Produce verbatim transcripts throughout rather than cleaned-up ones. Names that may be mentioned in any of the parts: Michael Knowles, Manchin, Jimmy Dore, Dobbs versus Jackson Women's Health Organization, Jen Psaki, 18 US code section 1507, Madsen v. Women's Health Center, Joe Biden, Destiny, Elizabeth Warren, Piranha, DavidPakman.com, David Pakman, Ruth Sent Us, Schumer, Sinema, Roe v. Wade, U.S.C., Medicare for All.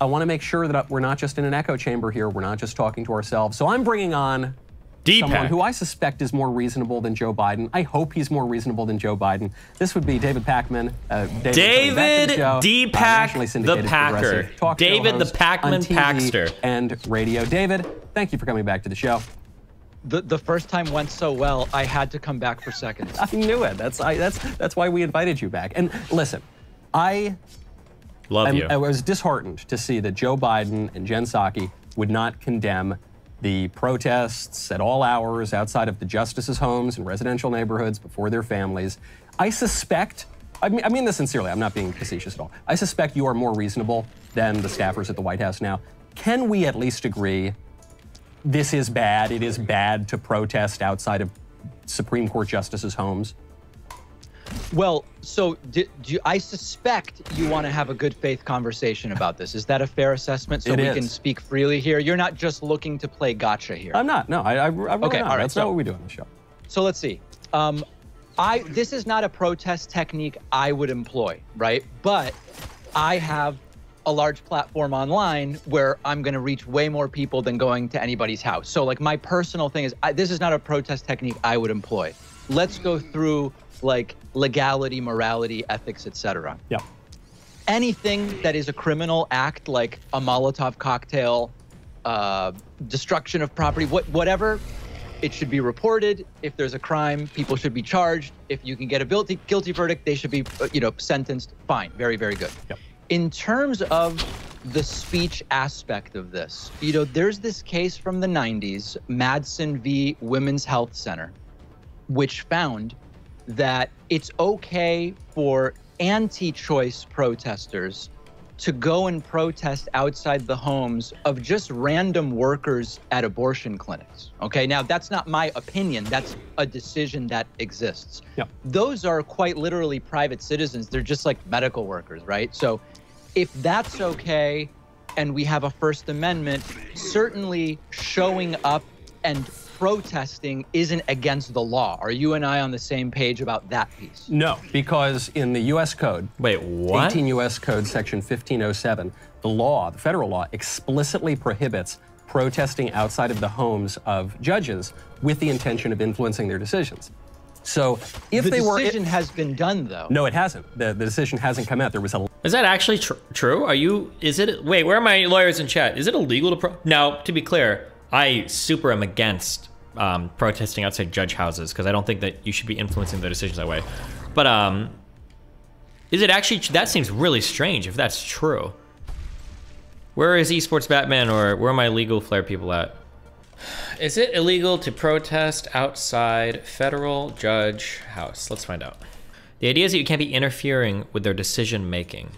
I want to make sure that we're not just in an echo chamber here. We're not just talking to ourselves. So I'm bringing on Deepak. Someone who I suspect is more reasonable than Joe Biden. I hope he's more reasonable than Joe Biden. This would be David Pakman. Uh, David, David D. Pack, uh, the Packer. Talk David the Pakman Packster. And radio. David, thank you for coming back to the show. The, the first time went so well, I had to come back for seconds. I knew it. That's, I, that's, that's why we invited you back. And listen, I... Love you. I was disheartened to see that Joe Biden and Jen Psaki would not condemn the protests at all hours outside of the justices' homes and residential neighborhoods before their families. I suspect, I mean, I mean this sincerely, I'm not being facetious at all. I suspect you are more reasonable than the staffers at the White House now. Can we at least agree this is bad? It is bad to protest outside of Supreme Court justices' homes? Well, so do, do you, I suspect you want to have a good faith conversation about this. Is that a fair assessment? So it we is. Can speak freely here. You're not just looking to play gotcha here. I'm not. No, I, I, I'm really okay, not. All right, that's so, not what we do on the show. So let's see. Um, I this is not a protest technique I would employ, right? But I have a large platform online where I'm going to reach way more people than going to anybody's house. So like my personal thing is I, this is not a protest technique I would employ. Let's go through like legality, morality, ethics, et cetera. Yeah. Anything that is a criminal act, like a Molotov cocktail, uh, destruction of property, what, whatever, it should be reported. If there's a crime, people should be charged. If you can get a guilty, guilty verdict, they should be, you know, sentenced. Fine. Very, very good. Yep. In terms of the speech aspect of this, you know, there's this case from the nineties, Madsen v. Women's Health Center, which found that it's okay for anti-choice protesters to go and protest outside the homes of just random workers at abortion clinics. Okay, now that's not my opinion, that's a decision that exists. Yep. Those are quite literally private citizens, they're just like medical workers, right? So if that's okay and we have a First Amendment, certainly showing up and protesting isn't against the law. Are you and I on the same page about that piece? No, because in the U S Code, wait, what? eighteen U S Code section fifteen oh seven, the law, the federal law, explicitly prohibits protesting outside of the homes of judges with the intention of influencing their decisions. So if the they were- The decision has been done though. No, it hasn't. The, the decision hasn't come out. There was a- Is that actually tr true? Are you, is it, wait, where are my lawyers in chat? Is it illegal to pro- Now, to be clear, I super am against um, protesting outside judge houses because I don't think that you should be influencing their decisions that way. But um, is it actually, that seems really strange if that's true. Where is Esports Batman or where are my legal flare people at? Is it illegal to protest outside federal judge house? Let's find out. The idea is that you can't be interfering with their decision making.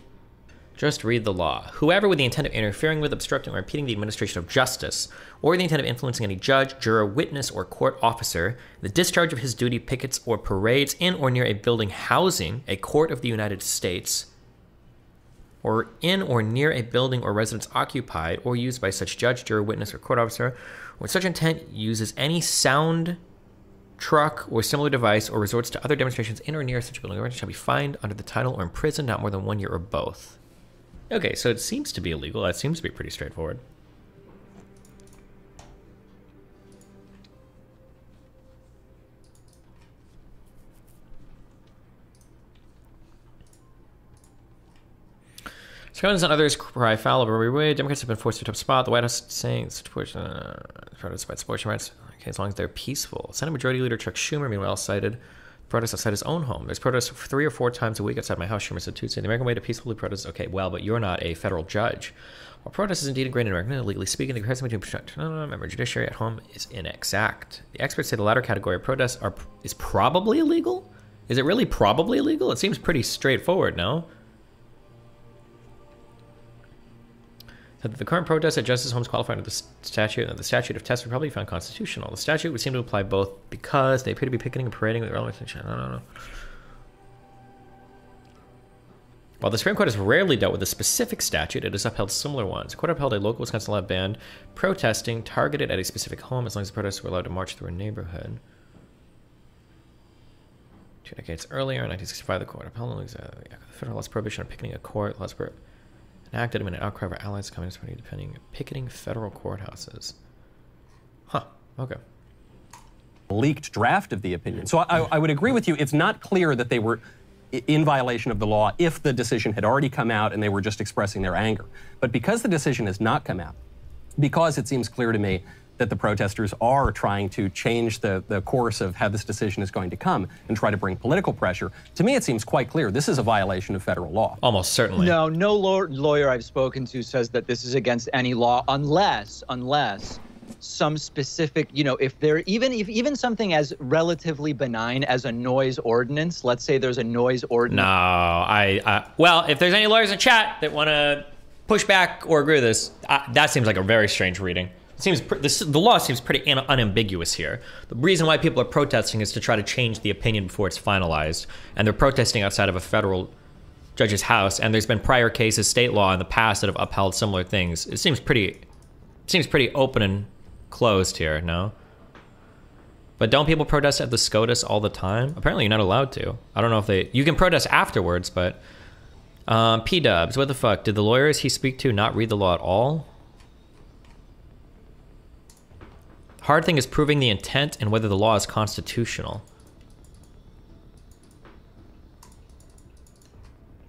Just read the law. Whoever with the intent of interfering with, obstructing, or impeding the administration of justice, or the intent of influencing any judge, juror, witness, or court officer, the discharge of his duty, pickets, or parades in or near a building housing a court of the United States, or in or near a building or residence occupied or used by such judge, juror, witness, or court officer, with such intent uses any sound, truck, or similar device, or resorts to other demonstrations in or near such building or residence shall be fined under the title or imprisoned not more than one year or both. Okay, so it seems to be illegal. That seems to be pretty straightforward. Surroundings and others cry foul over Roe v. Wade. Democrats have been forced to a tough spot. The White House saying such portion uh, protests about abortion rights. Okay, as long as they're peaceful. Senate Majority Leader Chuck Schumer, meanwhile, cited protests outside his own home. There's protests three or four times a week outside my house, Schumer said Tuesday. The American way to peacefully protest, okay, well, but you're not a federal judge. While protest is indeed ingrained in America, legally speaking, the comparison between a member judiciary at home is inexact. The experts say the latter category of protests are, is probably illegal? Is it really probably illegal? It seems pretty straightforward, no? The current protests at justice homes qualify under the statute, and the statute of tests were probably found constitutional. The statute would seem to apply both because they appear to be picketing and parading with relevant attention. I don't know. While the Supreme Court has rarely dealt with a specific statute, it has upheld similar ones. The court upheld a local Wisconsin law banned protesting targeted at a specific home as long as the protests were allowed to march through a neighborhood. Two decades earlier, in nineteen sixty-five, the court upheld the federal law's prohibition of picketing a court. Law's act that an outcry by allies Communist Party defending picketing federal courthouses. Huh. Okay. Leaked draft of the opinion. So I, I would agree with you. It's not clear that they were in violation of the law if the decision had already come out and they were just expressing their anger. But because the decision has not come out, because it seems clear to me that the protesters are trying to change the, the course of how this decision is going to come and try to bring political pressure, to me it seems quite clear this is a violation of federal law. Almost certainly. No, no lawyer I've spoken to says that this is against any law unless, unless some specific, you know, if there, even if even something as relatively benign as a noise ordinance, let's say there's a noise ordinance. No, I, I well, if there's any lawyers in chat that want to push back or agree with this, I, that seems like a very strange reading. It seems this, the law seems pretty unambiguous here. The reason why people are protesting is to try to change the opinion before it's finalized, and they're protesting outside of a federal judge's house. And there's been prior cases, state law in the past that have upheld similar things. It seems pretty, it seems pretty open and closed here. No, but don't people protest at the SCOTUS all the time? Apparently, you're not allowed to. I don't know if they. You can protest afterwards, but um, P Dubs, what the fuck? Did the lawyers he speak to not read the law at all? Hard thing is proving the intent and whether the law is constitutional.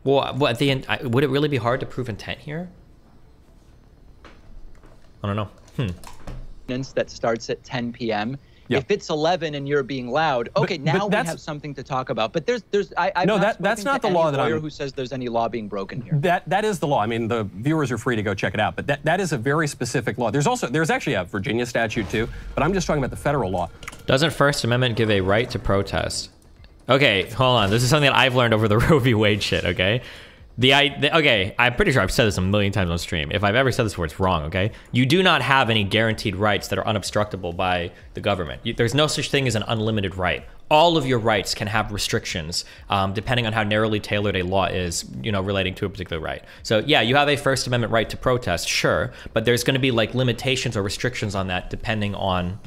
Well, what the I, would it really be hard to prove intent here? I don't know. Hmm. That starts at ten P M Yeah. If it's eleven and you're being loud, okay, but, now but we have something to talk about. But there's, there's, I, I've no, that, that's not the law that I'm. Who says there's any law being broken here? That, that is the law. I mean, the viewers are free to go check it out. But that, that is a very specific law. There's also, there's actually a Virginia statute too. But I'm just talking about the federal law. Doesn't First Amendment give a right to protest? Okay, hold on. This is something that I've learned over the Roe v. Wade shit. Okay. The, I, the, okay, I'm pretty sure I've said this a million times on stream. If I've ever said this before, it's wrong, okay? You do not have any guaranteed rights that are unobstructible by the government. You, there's no such thing as an unlimited right. All of your rights can have restrictions, um, depending on how narrowly tailored a law is, you know, relating to a particular right. So yeah, you have a First Amendment right to protest, sure, but there's gonna be like limitations or restrictions on that depending on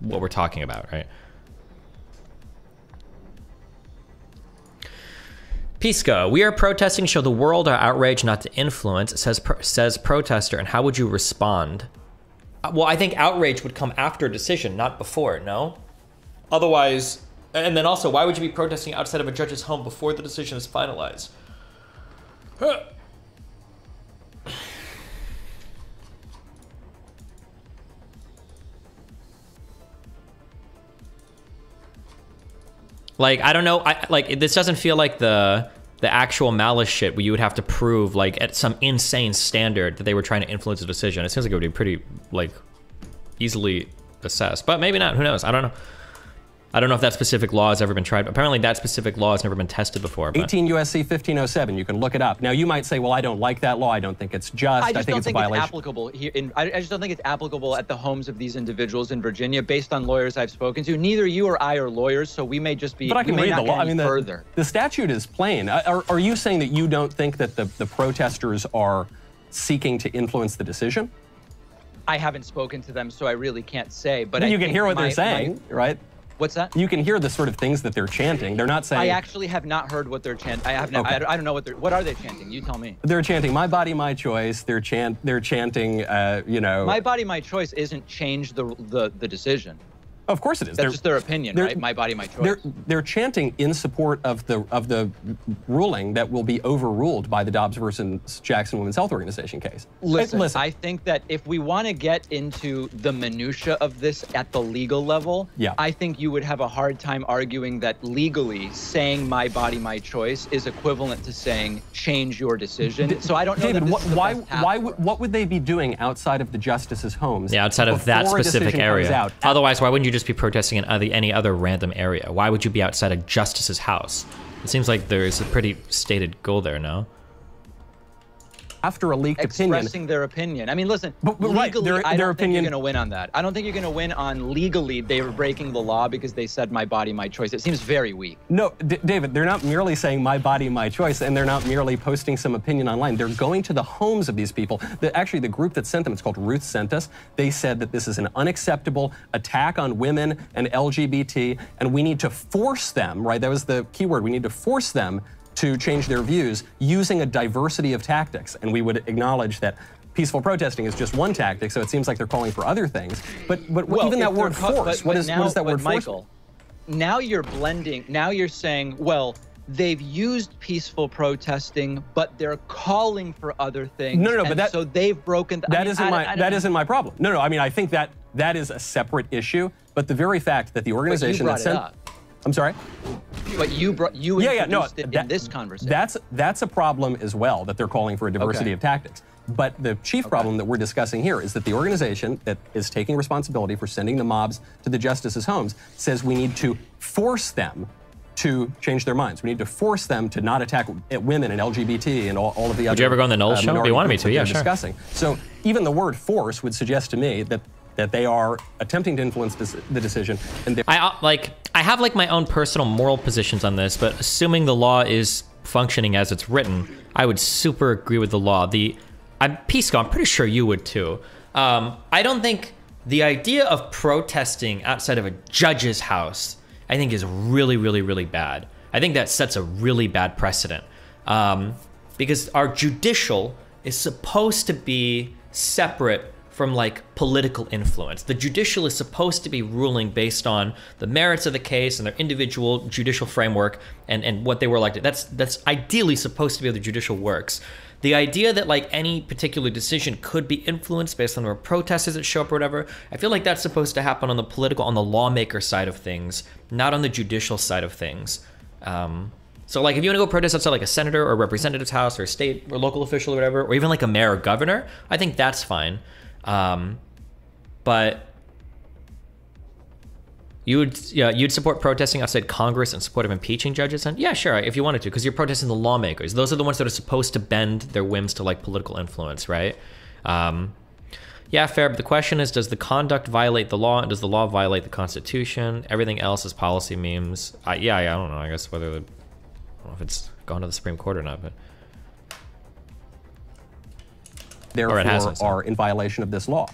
what we're talking about, right? Pisco, we are protesting, show the world our outrage, not to influence, says pro says protester, and how would you respond? Well, I think outrage would come after a decision, not before, no? Otherwise, and then also, why would you be protesting outside of a judge's home before the decision is finalized? Huh. Like, I don't know, I, like, this doesn't feel like the the actual malice shit where you would have to prove, like, at some insane standard that they were trying to influence a decision. It seems like it would be pretty, like, easily assessed. But maybe not, who knows? I don't know. I don't know if that specific law has ever been tried. Apparently that specific law has never been tested before. But. eighteen U S C fifteen oh seven, you can look it up. Now you might say, well, I don't like that law. I don't think it's just. I, just I think it's think a violation. It's applicable here in, I just don't think it's applicable at the homes of these individuals in Virginia based on lawyers I've spoken to. Neither you or I are lawyers, so we may just be. But I can read the law. I mean, the, the statute is plain. Are, are you saying that you don't think that the, the protesters are seeking to influence the decision? I haven't spoken to them, so I really can't say. But I mean, I you can hear what my, they're saying, my, right? What's that? You can hear the sort of things that they're chanting. They're not saying. I actually have not heard what they're chanting. I have not. Okay. I, I don't know what they're. What are they chanting? You tell me. They're chanting "My body, my choice." They're chant. They're chanting. Uh, you know. My body, my choice isn't change the the the decision. Of course it is. That's they're, just their opinion, right? My body, my choice. They're they're chanting in support of the of the ruling that will be overruled by the Dobbs versus Jackson Women's Health Organization case. Listen, Listen. I think that if we want to get into the minutia of this at the legal level, yeah. I think you would have a hard time arguing that legally saying "my body, my choice" is equivalent to saying "change your decision." D so I don't know. David, that this is the why best path why would what would they be doing outside of the justices' homes? Yeah, outside of that specific area. Out, Otherwise, why wouldn't you just be protesting in other, any other random area? Why would you be outside a justice's house? It seems like there is a pretty stated goal there, no? After a leaked Expressing opinion. Expressing their opinion. I mean, listen, but, but legally, right, their, I their don't opinion. think you're going to win on that. I don't think you're going to win on legally they were breaking the law because they said my body, my choice. It seems very weak. No, D David, they're not merely saying my body, my choice, and they're not merely posting some opinion online. They're going to the homes of these people. The, actually, the group that sent them, it's called Ruth Sent Us. They said that this is an unacceptable attack on women and L G B T, and we need to force them, right? That was the key word. We need to force them to change their views using a diversity of tactics. And we would acknowledge that peaceful protesting is just one tactic, so it seems like they're calling for other things. But, but well, even that word force, but, but what, is, now, what is that word Michael, force? Now you're blending, now you're saying, well, they've used peaceful protesting, but they're calling for other things. No, no, no but that, so they've broken. The, that I mean, isn't I, my I, I that isn't my problem. No, no. I mean, I think that that is a separate issue. But the very fact that the organization that sent, I'm sorry. But you brought you yeah, yeah, no, it that, in this conversation. That's that's a problem as well, that they're calling for a diversity okay. of tactics. But the chief okay. problem that we're discussing here is that the organization that is taking responsibility for sending the mobs to the justices' homes says we need to force them to change their minds. We need to force them to not attack women and L G B T and all, all of the other. Would you ever go on the Null uh, show? You wanted me to, yeah, sure. Discussing. So even the word force would suggest to me that that they are attempting to influence this, the decision. And I like I have like my own personal moral positions on this, but assuming the law is functioning as it's written, I would super agree with the law. The I'm Pisco, I'm pretty sure you would too. Um, I don't think the idea of protesting outside of a judge's house I think is really, really, really bad. I think that sets a really bad precedent um, because our judicial is supposed to be separate from like political influence. The judicial is supposed to be ruling based on the merits of the case and their individual judicial framework and, and what they were elected. That's, that's ideally supposed to be how the judicial works. The idea that like any particular decision could be influenced based on where protesters that show up or whatever, I feel like that's supposed to happen on the political, on the lawmaker side of things, not on the judicial side of things. Um, so like if you wanna go protest outside like a senator or a representative's house or a state or local official or whatever, or even like a mayor or governor, I think that's fine. Um, but you would, yeah, you'd support protesting outside Congress in support of impeaching judges? And yeah, sure, if you wanted to, because you're protesting the lawmakers. Those are the ones that are supposed to bend their whims to like political influence, right? Um, yeah, fair, but the question is, does the conduct violate the law and does the law violate the Constitution? Everything else is policy memes. I, yeah, yeah, I don't know, I guess whether, the, I don't know if it's gone to the Supreme Court or not, but. Therefore, hasn't, so. Are in violation of this law.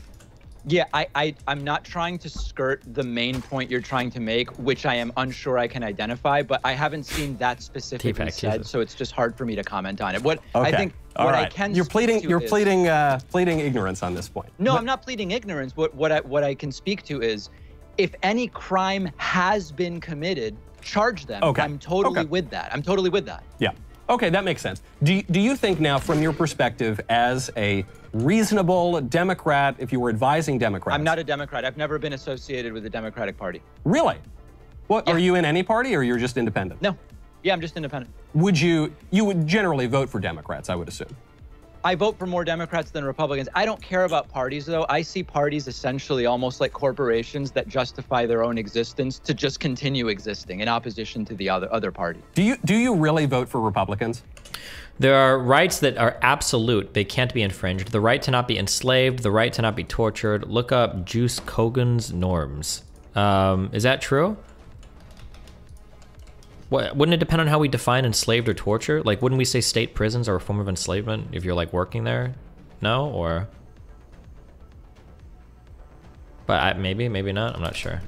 Yeah, I, I, I'm not trying to skirt the main point you're trying to make, which I am unsure I can identify, but I haven't seen that specifically said, so it's just hard for me to comment on it. What okay. I think All what right. I can you're pleading, to You're is, pleading, uh, pleading ignorance on this point. No, but, I'm not pleading ignorance. What, what, I, what I can speak to is, if any crime has been committed, charge them. Okay. I'm totally okay. with that. I'm totally with that. Yeah. Okay, that makes sense. Do, do you think now, from your perspective, as a reasonable Democrat, if you were advising Democrats? I'm not a Democrat. I've never been associated with the Democratic Party. Really? What, yeah. Are you in any party, or you're just independent? No. Yeah, I'm just independent. Would you, you would generally vote for Democrats, I would assume? I vote for more Democrats than Republicans. I don't care about parties, though. I see parties essentially almost like corporations that justify their own existence to just continue existing in opposition to the other other party. Do you do you really vote for Republicans? There are rights that are absolute. They can't be infringed. The right to not be enslaved, the right to not be tortured. Look up Juice Kogan's norms. Um, is that true? Wouldn't it depend on how we define enslaved or torture? Like, wouldn't we say state prisons are a form of enslavement if you're like working there? No, or? But I, maybe, maybe not, I'm not sure.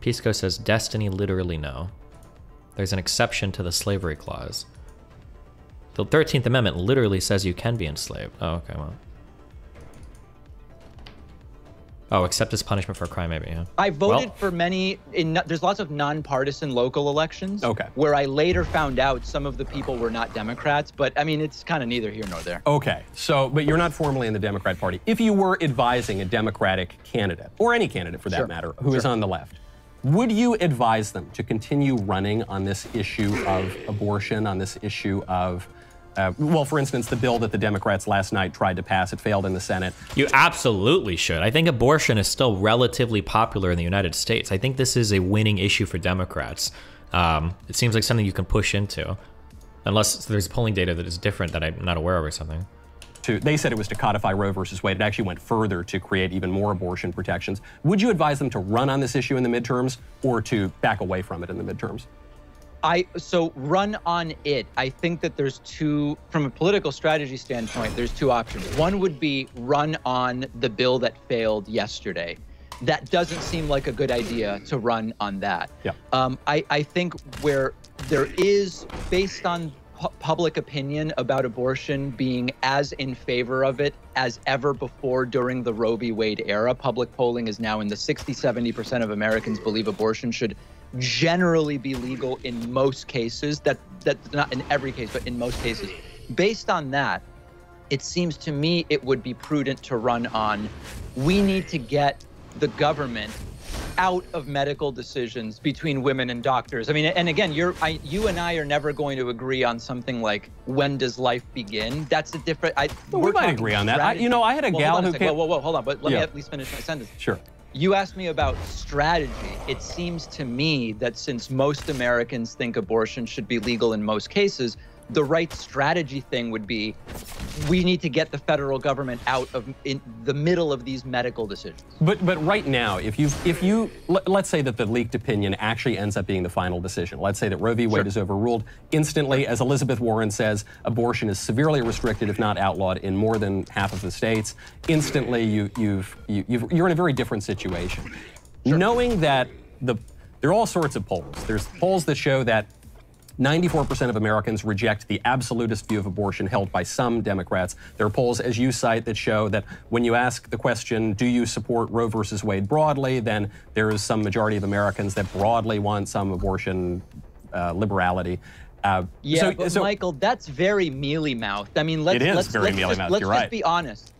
Pisco says, Destiny literally no. There's an exception to the slavery clause. The thirteenth Amendment literally says you can be enslaved. Oh, okay, well. Oh, except as punishment for a crime, maybe, yeah. I voted well, for many, in, there's lots of nonpartisan local elections okay. where I later found out some of the people were not Democrats, but I mean, it's kind of neither here nor there. Okay, so, but you're not formally in the Democrat Party. If you were advising a Democratic candidate, or any candidate for that sure. matter, who sure. is on the left, would you advise them to continue running on this issue of abortion, on this issue of Uh, well, for instance, the bill that the Democrats last night tried to pass, it failed in the Senate. You absolutely should. I think abortion is still relatively popular in the United States. I think this is a winning issue for Democrats. Um, it seems like something you can push into, unless there's polling data that is different that I'm not aware of or something. To, they said it was to codify Roe versus Wade. It actually went further to create even more abortion protections. Would you advise them to run on this issue in the midterms or to back away from it in the midterms? I, so run on it. I think that there's two, from a political strategy standpoint, there's two options. One would be run on the bill that failed yesterday. that doesn't seem like a good idea to run on that. Yeah. Um, I, I think where there is, based on pu- public opinion about abortion being as in favor of it as ever before during the Roe v. Wade era, public polling is now in the sixty, seventy percent of Americans believe abortion should generally be legal in most cases. That, that's not in every case, but in most cases. Based on that, it seems to me it would be prudent to run on, we need to get the government out of medical decisions between women and doctors. I mean, and again, you're, I, you and I are never going to agree on something like, when does life begin? That's a different, I, well, we might agree on that. I, you know, I had a well, gal who came- Whoa, whoa, whoa, hold on, but let yeah. me at least finish my sentence. Sure. You asked me about strategy. It seems to me that since most Americans think abortion should be legal in most cases, the right strategy thing would be, we need to get the federal government out of in the middle of these medical decisions. But but right now, if you if you let's say that the leaked opinion actually ends up being the final decision. Let's say that Roe v. Wade sure. is overruled instantly, as Elizabeth Warren says, abortion is severely restricted, if not outlawed, in more than half of the states. Instantly, you you've, you you've, you're in a very different situation, sure. knowing that the there are all sorts of polls. There's polls that show that ninety-four percent of Americans reject the absolutist view of abortion held by some Democrats. There are polls, as you cite, that show that when you ask the question, do you support Roe versus Wade broadly, then there is some majority of Americans that broadly want some abortion uh, liberality. Uh, yeah, so, but so, Michael, that's very mealy-mouthed. I mean, let's, it is let's, very let's mealy-mouthed, just, let's you're just right. be honest.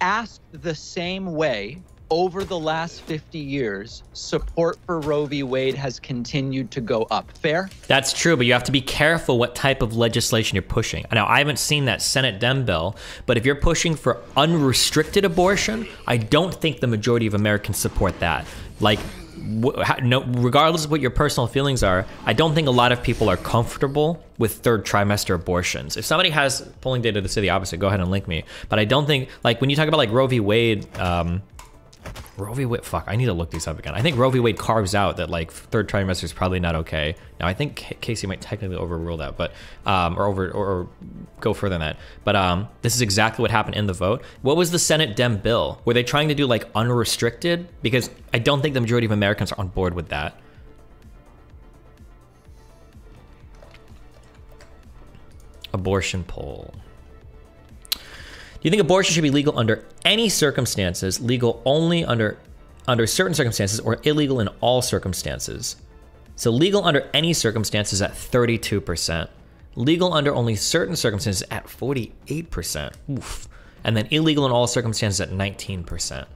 Asked the same way over the last fifty years, support for Roe v. Wade has continued to go up. Fair? That's true, but you have to be careful what type of legislation you're pushing. Now, I haven't seen that Senate Dem bill, but if you're pushing for unrestricted abortion, I don't think the majority of Americans support that. Like, no, regardless of what your personal feelings are, I don't think a lot of people are comfortable with third trimester abortions. If somebody has polling data to say the opposite, go ahead and link me. But I don't think, like, when you talk about like Roe v. Wade, um, Roe v. Wade, fuck, I need to look these up again. I think Roe v. Wade carves out that like third trimester is probably not okay. Now I think K Casey might technically overrule that, but, um, or over, or, or go further than that. But um, this is exactly what happened in the vote. What was the Senate Dem bill? Were they trying to do like unrestricted? Because I don't think the majority of Americans are on board with that. Abortion poll. Do you think abortion should be legal under any circumstances, legal only under under certain circumstances, or illegal in all circumstances? So legal under any circumstances at thirty-two percent, legal under only certain circumstances at forty-eight percent, oof, and then illegal in all circumstances at nineteen percent.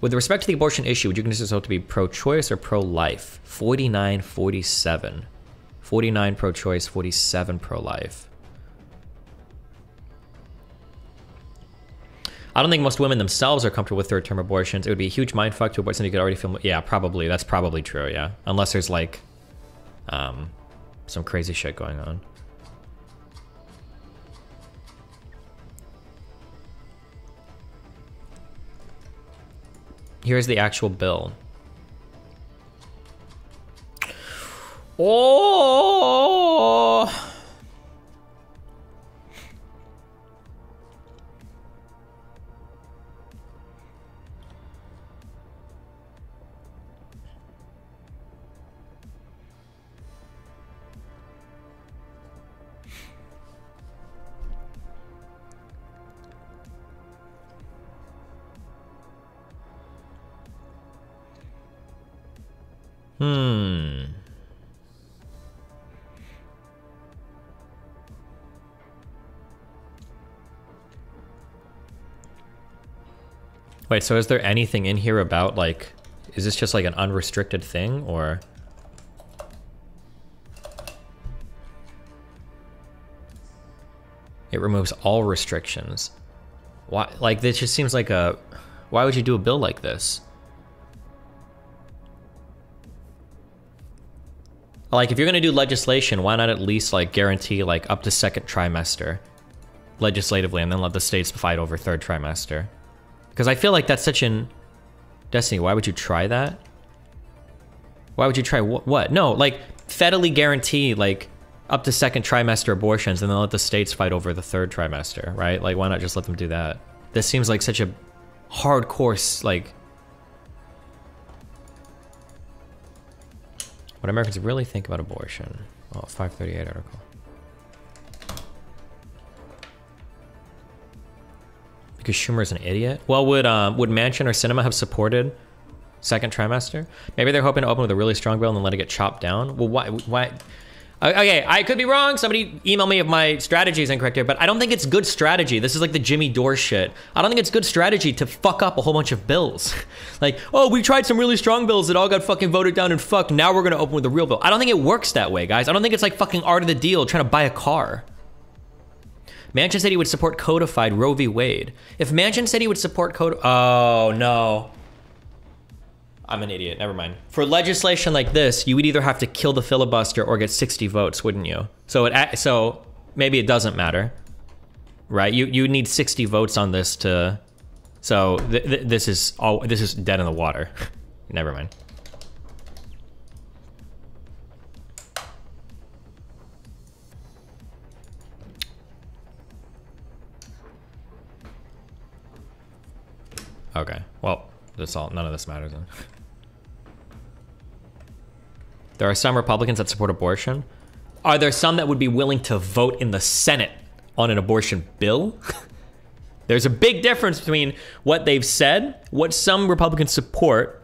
With respect to the abortion issue, would you consider yourself to be pro-choice or pro-life? forty-nine, forty-seven. forty-nine pro-choice, forty-seven pro-life. I don't think most women themselves are comfortable with third-term abortions. It would be a huge mindfuck to abort something you could already feel. Yeah, probably. That's probably true, yeah. Unless there's, like, um, some crazy shit going on. Here's the actual bill. Oh! Hmm. Wait, so is there anything in here about, like, is this just like an unrestricted thing, or? It removes all restrictions. Why, like, this just seems like a, why would you do a bill like this? Like, if you're gonna do legislation, why not at least like guarantee like up to second trimester legislatively, and then let the states fight over third trimester? Because I feel like that's such an... Destiny, why would you try that? Why would you try wh what? No, like federally guarantee like up to second trimester abortions and then let the states fight over the third trimester, right? Like, why not just let them do that? This seems like such a hardcore, like, what Americans really think about abortion. Oh, five thirty-eight article. Because Schumer's an idiot? Well, would um, would Manchin or Sinema have supported second trimester? Maybe they're hoping to open with a really strong bill and then let it get chopped down? Well, why? why? Okay, I could be wrong. Somebody email me if my strategy is incorrect here, but I don't think it's good strategy. This is like the Jimmy Dore shit. I don't think it's good strategy to fuck up a whole bunch of bills. Like, oh, we tried some really strong bills that all got fucking voted down and fucked. Now we're going to open with a real bill. I don't think it works that way, guys. I don't think it's like fucking Art of the Deal trying to buy a car. Manchin said he would support codified Roe v. Wade. If Manchin said he would support code, oh no. I'm an idiot, never mind. For legislation like this, you would either have to kill the filibuster or get sixty votes, wouldn't you? So it, so maybe it doesn't matter, right? You you need sixty votes on this to, so th th this is all, this is dead in the water. Never mind. Okay, well, that's all, none of this matters then. There are some Republicans that support abortion. Are there some that would be willing to vote in the Senate on an abortion bill? There's a big difference between what they've said, what some Republicans support,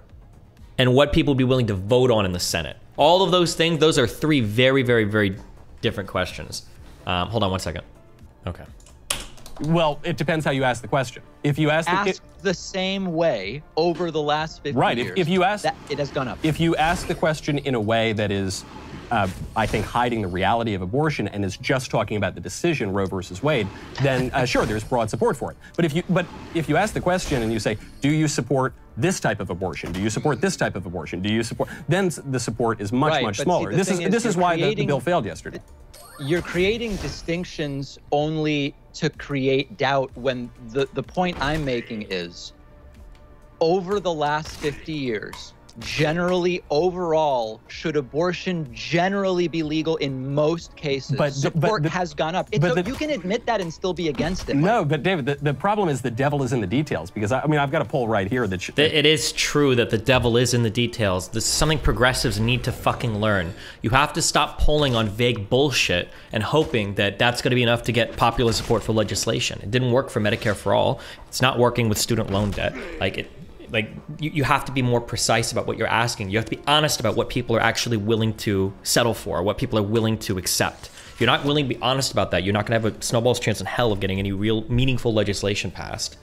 and what people would be willing to vote on in the Senate. All of those things, those are three very, very, very different questions. Um, hold on one second. Okay. Well, it depends how you ask the question. If you ask the, the same way over the last fifty right, years, if, if you ask, that, it has gone up. If you ask the question in a way that is, uh, I think, hiding the reality of abortion and is just talking about the decision Roe versus Wade, then uh, sure, there's broad support for it. But if you but if you ask the question and you say, do you support this type of abortion? Do you support this type of abortion? Do you support? Then the support is much right, much smaller. See, this is, is this is why creating, the, the bill failed yesterday. You're creating distinctions only to create doubt when the, the point I'm making is over the last fifty years, generally overall, should abortion generally be legal in most cases? But the, Support but the, has gone up. It's but a, the, you can admit that and still be against it. No, but David, the, the problem is the devil is in the details because I, I mean, I've got a poll right here that, that- It is true that the devil is in the details. This is something progressives need to fucking learn. You have to stop polling on vague bullshit and hoping that that's gonna be enough to get popular support for legislation. It didn't work for Medicare for All. It's not working with student loan debt. Like it. Like, you, you have to be more precise about what you're asking. You have to be honest about what people are actually willing to settle for, what people are willing to accept. If you're not willing to be honest about that, you're not gonna have a snowball's chance in hell of getting any real meaningful legislation passed.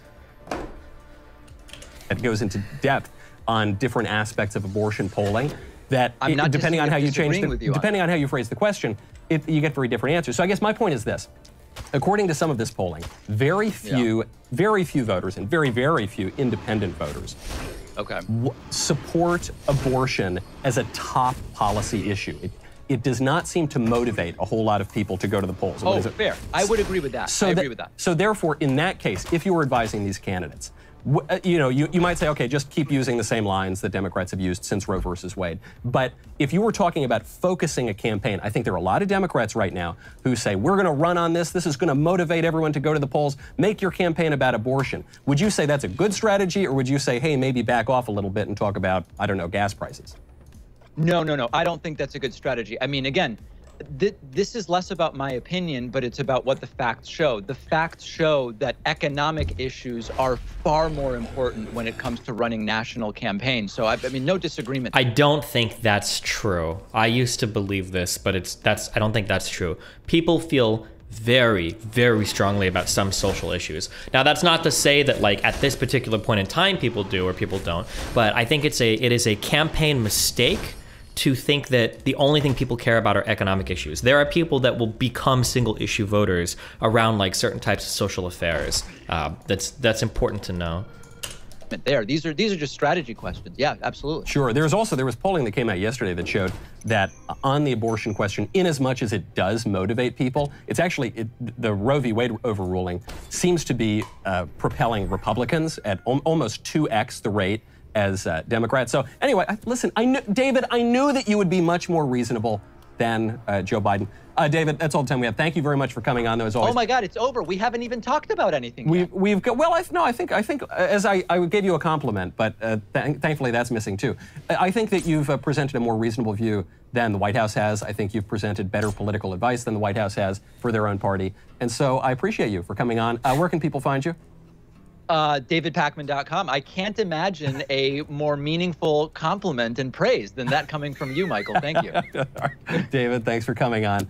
It goes into depth on different aspects of abortion polling that, I'm it, not depending on how you change, the, you depending on, on how you phrase the question, it, you get very different answers. So I guess my point is this. According to some of this polling, very few, yeah. very few voters and very, very few independent voters okay. w support abortion as a top policy issue. It, it does not seem to motivate a whole lot of people to go to the polls. Oh, fair. I would agree with that. So I agree that, with that. So therefore, in that case, if you were advising these candidates, w uh, you know, you, you might say, okay, just keep using the same lines that Democrats have used since Roe versus Wade. But if you were talking about focusing a campaign, I think there are a lot of Democrats right now who say, we're going to run on this. This is going to motivate everyone to go to the polls. Make your campaign about abortion. Would you say that's a good strategy? Or would you say, hey, maybe back off a little bit and talk about, I don't know, gas prices? No, no, no. I don't think that's a good strategy. I mean, again, th this is less about my opinion, but it's about what the facts show. The facts show that economic issues are far more important when it comes to running national campaigns. So I, I mean, no disagreement. I don't think that's true. I used to believe this, but it's that's I don't think that's true. People feel very, very strongly about some social issues. Now, that's not to say that like at this particular point in time, people do or people don't, but I think it's a it is a campaign mistake to think that the only thing people care about are economic issues. There are people that will become single issue voters around like certain types of social affairs. Uh, that's that's important to know. There, these are these are just strategy questions. Yeah, absolutely. Sure. There's also there was polling that came out yesterday that showed that on the abortion question, in as much as it does motivate people, it's actually it, the Roe v. Wade overruling seems to be uh, propelling Republicans at om almost two X the rate as uh, Democrats. So anyway, listen, I knew, David, I knew that you would be much more reasonable than uh, Joe Biden. Uh, David, that's all the time we have. Thank you very much for coming on, though, as always. Oh, my God, it's over. We haven't even talked about anything we, yet. We've got, well, I, no, I think, I think as I, I gave you a compliment, but uh, th thankfully that's missing, too. I think that you've uh, presented a more reasonable view than the White House has. I think you've presented better political advice than the White House has for their own party. And so I appreciate you for coming on. Uh, where can people find you? Uh, David Pakman dot com. I can't imagine a more meaningful compliment and praise than that coming from you, Michael. Thank you. David, thanks for coming on.